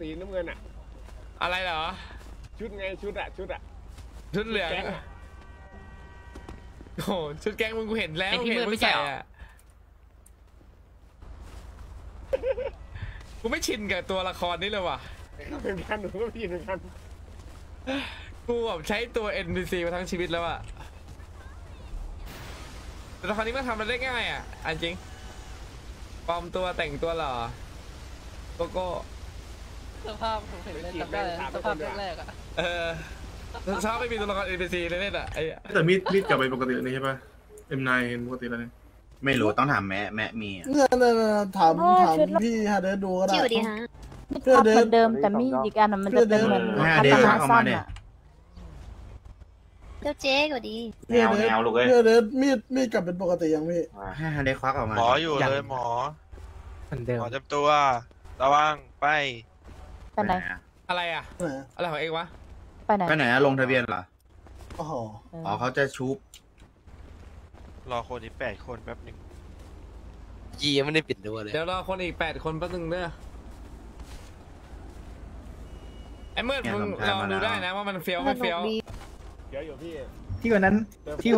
สีน้ำเงินอะอะไรเหรอชุดไงชุดอะชุดเหลืองโอ้ชุดแก๊งมึงกูเห็นแล้วเห็นมึงใส่อะกูไม่ชินกับตัวละครนี้เลยว่ะเป็นการหนูก็ไม่ชินเหมือนกันกูแบบใช้ตัว NPC มาทั้งชีวิตแล้วอะแต่ละครนี้มันทำมันได้ง่ายอะอันจริงปลอมตัวแต่งตัวหรอโกโก้สภาพผมเห็นเลยจำได้สภาพแรกอะสภาพไม่มีตัวละคร NPC เลยเนี่ยอะไอ้แต่มีดกลับไปปกติเลยใช่ป่ะ M9 เห็นปกติแล้วเนี่ยไม่รู้ต้องถามแม่มีเนื้อถามพี่ฮาเดดูก็ได้เสื้อเดิมเหมือนเดิมแต่มีอีกอันมันจะเป็นเหมือนฮาเดออกมาเนี่ยเจ้าเจ๊ก็ดีแนวลูกเอ้ยเสื้อเดิมมีดกลับเป็นปกติยังพี่ฮาเดควักออกมาหมออยู่เลยหมอเหมือนเดิมหมอจับตัวระวังไปไหนอะไรอะอะไรของเอกวะไปไหนลงทะเบียนเหรออ๋อเขาจะชุบรอคนอีก8คนแป๊บนึงยีไม่ได้ปิดตัวเลยเดี๋ยวรอคนอีก8คนแป๊บนึงเนอะไอ้เมื่อมึงลองดูได้นะว่ามันเฟี้ยวไม่เฟี้ยวเดี๋ยวอยู่พี่ที่วันนั้นชื่อ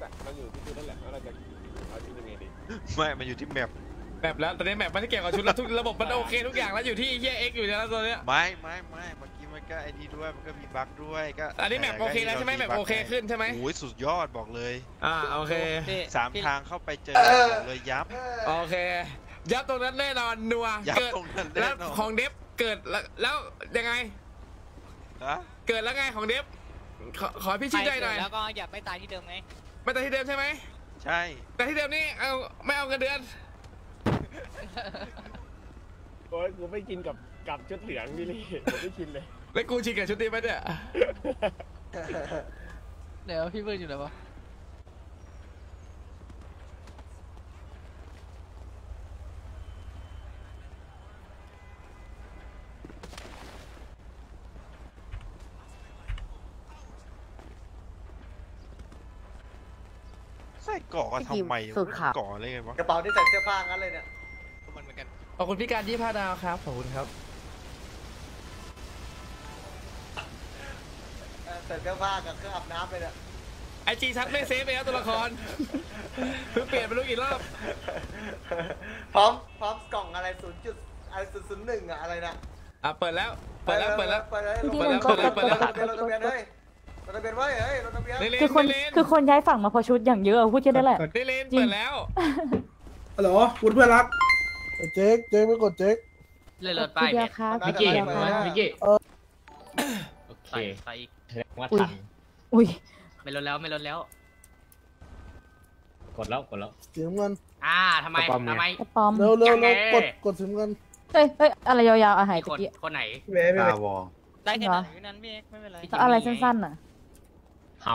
แบบมันอยู่ที่นั่นแหละแล้วเราจะเอาชื่อยังไงดีไม่มันอยู่ที่แมปแล้วตอนนี้แมปมันที่เกี่ยวกับชุดแล้วทุกระบบมันโอเคทุกอย่างแล้วอยู่ที่เอ็กอยู่แล้วตอนนี้ไม่เมื่อกี้มันก็ไอทีด้วยมันก็มีบั๊กด้วยก็อันนี้แมปโอเคแล้วใช่ไหมแมปโอเคขึ้นใช่ไหมโอ้ยสุดยอดบอกเลยโอเคสามทางเข้าไปเจอเลยยับโอเคยับตรงนั้นแน่นอนนัวเกิดแล้วของเดฟเกิดแล้วยังไงเกิดแล้วไงของเดฟขอพี่ชี้ใจหน่อยแล้วก็อย่าไปตายที่เดิมไงไม่ตายที่เดิมใช่ไหมใช่แต่ที่เดิมนี่เอาไม่เอาเงินเดือนโอ้ยกูไม่กินกับชุดเหลืองนี่เลยไม่กินเลยแล้วกูชินกับชุดนี้ไหมเนี่ยเดี๋ยวพี่เบิร์ดอยู่ไหนวะใส่เกาะกันทำไมเกาะอะไรกันวะกระเป๋าที่ใส่เสื้อผ้างั้นเลยเนี่ยขอบคุณพี่การที่พาดาวครับขอบคุณครับเสร็จเสื้อผ้ากับเครื่องอาบน้ำไปเนี่ยไอจีชัดไม่เซฟไปแล้วตัวละครเพิ่งเปลี่ยนไปรู้กี่รอบพร้อมกล่องอะไร0.01อะไรนะเปิดแล้วเปิดแล้วคือคนย้ายฝั่งมาพอชุดอย่างเยอะพูดแค่นั้นแหละได้เล่นเปิดแล้วฮัลโหลคุณเพื่อนรักเจ๊กไม่กดเจ๊กเลยรถไปเนี่ยมิกกี้โอเคไปอีกว่าทันอุ้ยไม่ลดแล้วกดแล้วถึงเงินทำไมเร็วกดถึงเงินเฮ้ยอะไรยาวๆหายตะกี้คนไหนตาวอได้แค่นั้นพี่เอกไม่เป็นไรอะไรสั้นๆอ่ะ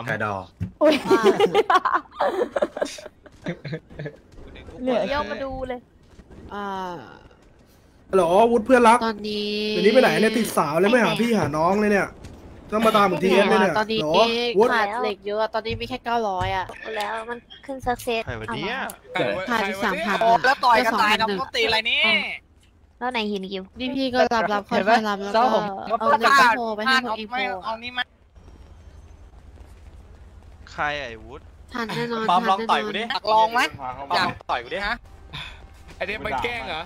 กระดออุ้ยเหลือเยอะมาดูเลยฮัลโหลวุฒิเพื่อนรักตอนนี้ไปไหนเนี่ยติดสาวแล้วไม่หาพี่หาน้องเลยเนี่ยต้องมาตามเหมือนทีเนี่ยตอนนี้ขาดเหล็กเยอะตอนนี้มีแค่900อ่ะแล้วมันขึ้นซักเซสขาดอีก3,000แล้วต่อยกันตายแล้วต้องตีอะไรนี่แล้วไหนหินกิฟต์พี่ก็รับคอยรับแล้วก็เอาเงินไปโพไปให้อีโพเอานี่มาใครไอ้วุฒิทันแน่นอนลองต่อยกูดิลองไหมอยากต่อยกูดิฮะไอเด็กมันแกล้งเหรอ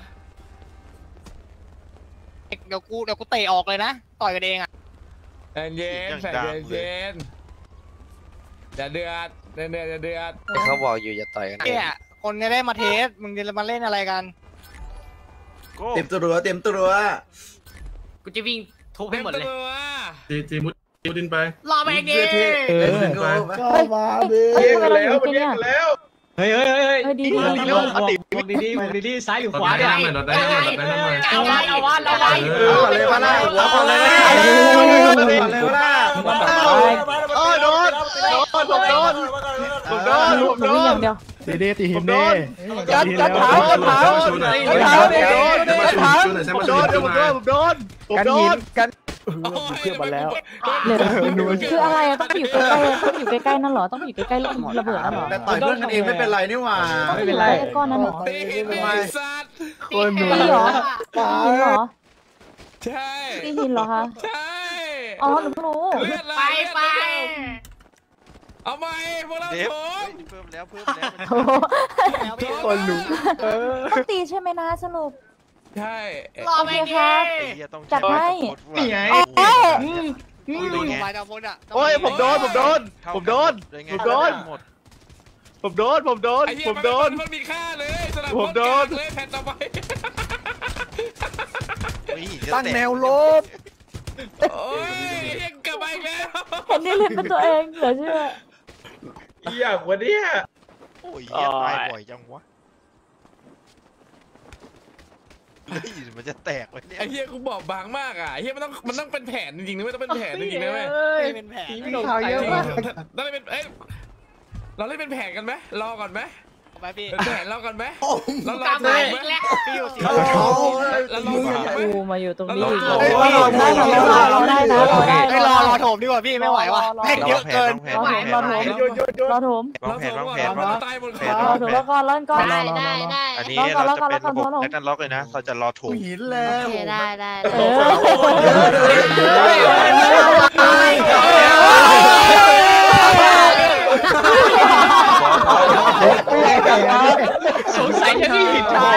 เดี๋ยวกูเตะออกเลยนะต่อยกันเองอ่ะเย็นอย่าเดือดอย่าเดือดเขาบอกอยู่อย่าต่อยกันเนี่ยคนจะได้มาเทสมึงจะมาเล่นอะไรกันเต็มตัวกูจะวิ่งทุบให้หมดเลยเจมุดดินไปรอแบกดิเล่นแล้วเฮ้ยดีซ้ายหรือขวาเนี่ยเอาวัดโดนเชื่อมาแล้วคืออะไรต้องอยู่ใกล้ๆนั่นหรอต้องอยู่ใกล้ๆระเบิดนั่นหรอแต่ต่อยเพื่อนกันเองไม่เป็นไรนี่หว่าไม่เป็นไรก้อนนั้นหรอตีไม่ซัดคนหนุ่มหรอจริงหรอ ใช่ได้ยินเหรอคะใช่อ๋อหนูรู้ไปเอาใหม่พวกเราโถมเพิ่มแล้วคนรู้ต้องตีใช่ไหมนะสรุปใช่รอไปครับจัดให้เอ๊ะโอ้ยผมโดนมันมีค่าเลยสลับผมโดนเลยแผ่นต่อไปตั้งแนวลบโอ้ยยังกลับมาอีกแล้วเห็นนี่เล่นเป็นตัวเองเหรอเชื่อเหี้ยวันนี้โอ้ยตายบ่อยจังวะมันจะแตกไปเนี่ยไอ้เหี้ยกูบอกบางมากอ่ะไอ้เหี้ยมันต้องเป็นแผนจริงๆนะเว้ยต้องเป็นแผนจริงๆนะเว้ยเป็นแผนที่ข่าวเยอะมากนั่นเป็นเอ้ยเราเล่นเป็นแผนกันไหมรอก่อนไหมไปพี่เป็นแผนรอก่อนไหมเราตามไปแล้วพี่อยู่สิแล้วรอก่อนไหมกูมาอยู่ตรงนี้รอได้รอโถมดีกว่าพี่ไม่ไหวว่ะแผนเยอะเกินรอโถมรอโถมได้อันนี้เราจะเป็นระบบแล้วกันล็อกเลยนะเราจะรอถูกหินแล้วได้สงสัยจะที่หินได้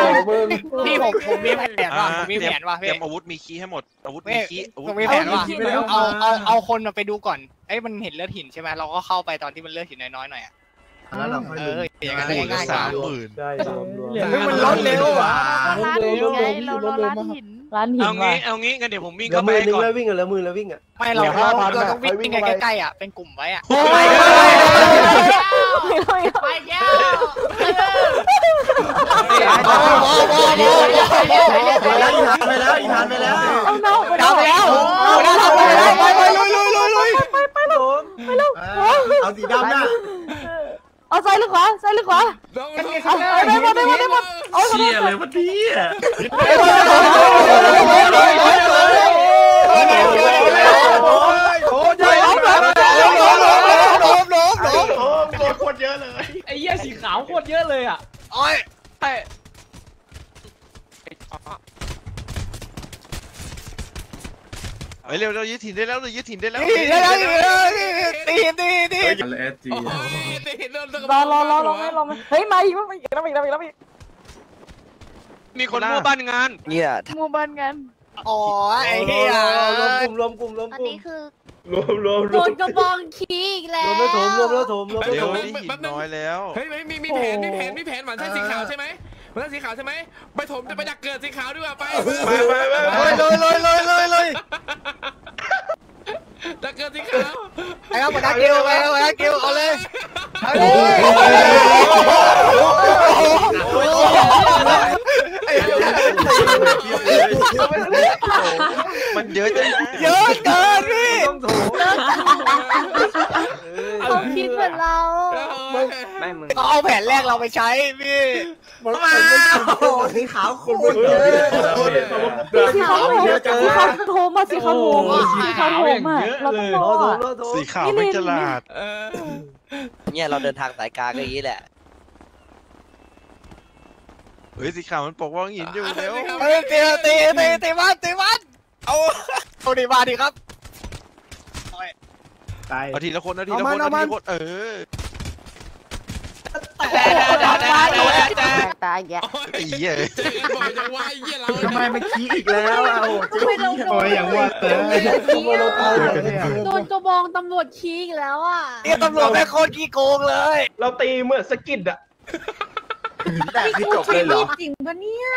พี่ผมมีแผนว่ะเตรียมอาวุธมีคีให้หมดอาวุธมีคีผมมีแผนว่ะเอาคนมาไปดูก่อนไอ้มันเห็นเลือดหินใช่ไหมเราก็เข้าไปตอนที่มันเลือดหินน้อยๆหน่อยอะแล้วเราค่อยลุยอย่างนั้นง่ายกว่าได้มันร้อนเร็วว่ะร้านหินร้านหินเอางี้งั้นเดี๋ยวผมวิ่งเข้าไปก่อนวิ่งกันแล้วมือแล้ววิ่งอ่ะไม่เราต้องวิ่งกันใกล้ๆอ่ะเป็นกลุ่มไว้อ่ะไปเยอะไปแล้วเอาแล้วไปแล้วเอาสีดำนะเอาซ้ายหรือขวาได้หมดเชี่ยเลยวันนี้อ่ะโอ้ยโคตรเยอะเลยไอ้เหี้ยสีขาวโคตรเยอะเลยอ่ะโอ้ยไปเร็วเรายึดถิ่นได้แล้วตีหินรอเฮ้ยมาอีกมีคนมั่วบ้านงานเนี่ยมั่วบ้านงานอ๋อไอ้เหี้ยรวมกลุ่มอันนี้คือรวมโดนกระบองขี้อีกแล้วรวมแล้วถมเดี๋ยวนี่หินน้อยแล้วเฮ้ยมีแผนหวานใช่สีขาวใช่ไหมมันสีขาวใช่ไหมไปถมจะไปดักเกิดสีขาวดีกว่าไปเลยดักเกิดสีขาวไอ้เอามาดักเกลียวเอาเลยมันเยอะจังเยอะเกินพี่เขาคิดเหมือนเราก็เอาแผนแรกเราไปใช้พี่มาสีขาวขุ่นสีขาวโถมมาสีขาวโถมอ่ะเราต้องรอสีขาวไม่ฉลาดเนี่ยเราเดินทางสายกลางก็อย่างนี้แหละเฮ้ยสีขาวมันปกป้องหินอยู่แล้วเฮ้ยตีมันเอาดีมาดีครับเอาทีละคนเอาทีละคนตายแกตีเย่ทำไมไม่ขี้อีกแล้วโอ้ยอย่างว่าเต๋อโดนกระบองตำรวจขี้อีกแล้วอ่ะเนี่ยตำรวจแม่โคตรขี้โกงเลยเราตีเมื่อสกิดอ่ะแต่คือจบเลยเหรอจริงปะเนี่ย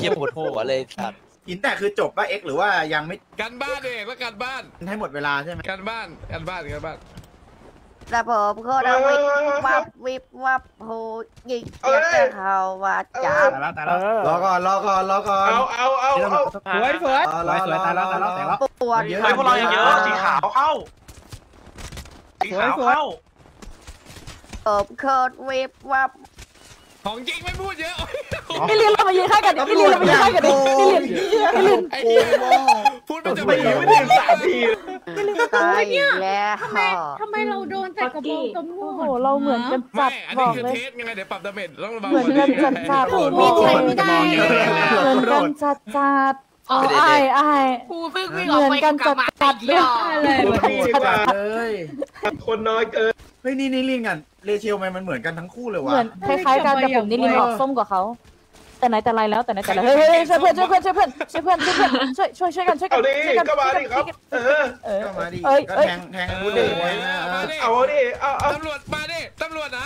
เยี่ยมโหดโหดเลยสัตว์หินแต่คือจบป่ะเอ็กหรือว่ายังไม่กันบ้านเองว่ากันบ้านให้หมดเวลาใช่ไหมกันบ้านแต่ผมก็ได้วิบวับโหยิงจะเข้าว่าจับรอก่อนเอาสวยตายแล้วตัวเยอะพวกเรายังเยอะสีขาวเข้าผมโคตรวิบวับของจริงไม่พูดเยอะพี่ลินเรามายืนข้างกันดิพี่ลินพูดไปจะไปยืนไม่ถึง3 ทีพี่ลินก็ตัวเนี่ยทำไมเราโดนแต่กระบองตำรวจโอ้โหเราเหมือนกันจัดบอกเลยยังไงเดี๋ยวปรับดาเมจต้องระวังเหมือนกันจัดโอ้โหไม่ได้เหมือนกันจัด กูเพิ่งวิ่งออกไปกันจัดตัดไม่ได้เลยพี่จัดเลยคนน้อยเกินเฮ้ยนี่ลิงกันเรเชลมันเหมือนกันทั้งคู่เลยวะเหมือนคล้ายๆกันแต่ผมนี่ลิงออกส้มกว่าเขาแต่ไหนแต่ไรแล้วแต่ไหนแต่ไรเฮ้ยช่วยเพื่อนช่วยกันช่วยกันก็มาดิครับก็มาดิแทงกูดิเอาดิเอาตำรวจมาดิตำรวจนะ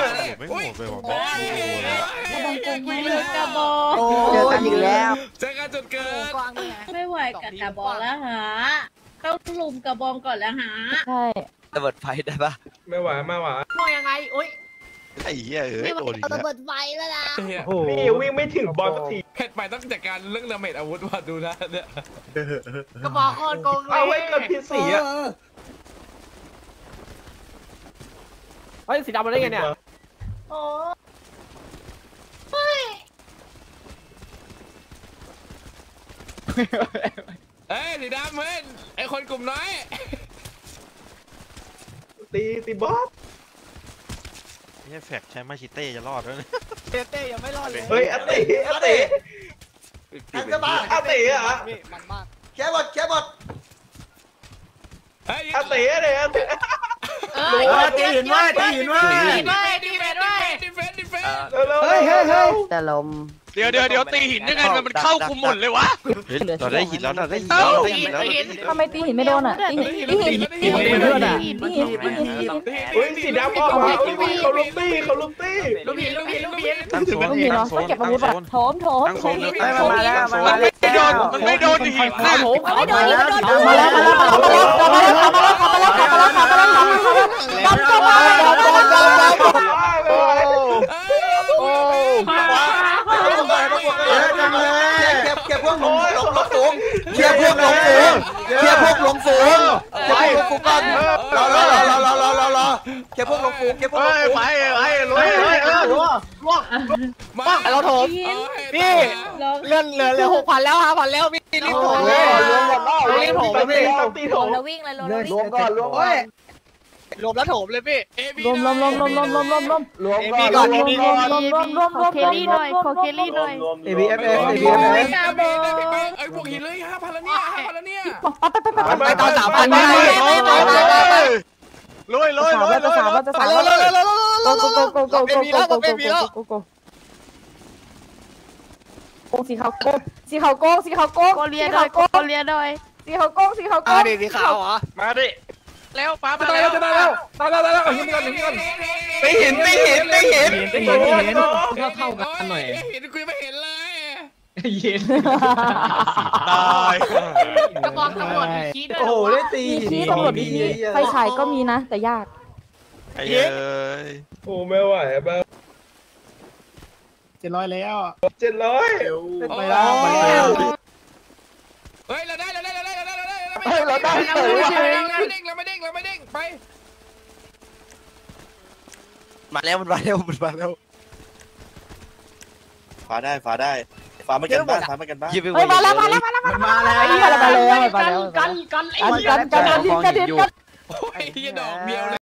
มาดิอุ้ยไม่เลยกระบอกเจอกันอีกแล้วเจอกันจนเกินไม่ไหวกับกระบอกแล้วฮะต้องลุมกระบองก่อนแล้วฮะใช่ระเบิดไฟได้ปะไม่ไหวมองยังไงอุ้ยไอ้เหี้ยโดนระเบิดไฟแล้วนะนี่วิ่งไม่ถึงบอลสักทีเพชรใหม่ต้องจัดการเรื่องดาเมจอาวุธว่าดูนะเนี่ยกระบอกคอนโกงเอาไว้กับพี่สีอ่ะเฮ้ยสีดำมาได้ไงเนี่ยโอ้ยเฮ้ยสีดำเฮ้ยไอคนกลุ่มน้อยตีบอสนี่แฟกใช้มาชิเต้จะรอดแล้วเนี่ยเต้ยังไม่รอดเลยเฮ้ยอติอันจะมาอติอ่ะมันมากแค่บดอติเลยตีหินว่าเฮ้ยแต่ลมเดี๋ยวตีหินยังไงมันเข้ากูหมดเลยวะเราได้หินแล้วทำไมตีหินไม่โดนอ่ะตีหินเฮ้ยสีดำออกมาเขาลุมตีเหรอต้องเก็บอาวุธก่อนโถมมันไม่โดนหินนะเก็บพวกหลงฝูงรอเก็บพวกหลงฝูงไปมาเราโถมพี่เลื่อน 6,000 แล้ว 5,000 แล้วพี่รีบโถมเลยรีบโถมพี่เราวิ่งเลยรวมก่อนรวมแล้วโถมเลยพี่รวมขอเคลี่หน่อยABFF ไอ้พวกหินเลย 5,000 แล้วเนี่ยไปตอน 3,000 ไปลุยโกสีขาวโกงโกเรียดอยอ่ะดิสีขาวเหรอมาดิแล้วป้าตายแล้วหินเท่ากันหน่อยหินคุยไม่เห็นเลยหินตายกระบอกตำรวจชี้ด้วยโอ้โหได้ตีชี้ตำรวจชี้ไฟฉายก็มีนะแต่ยากไอ้เอ้ยโอ้ไม่ไหวบ้า700แล้ว700ไปแล้วเฮ้ยเราไม่เด้งไปมาแล้วฟ้าได้ฟ้ามากันบ้านมาแล้วกันไอ้เหี้ยดอกเดียว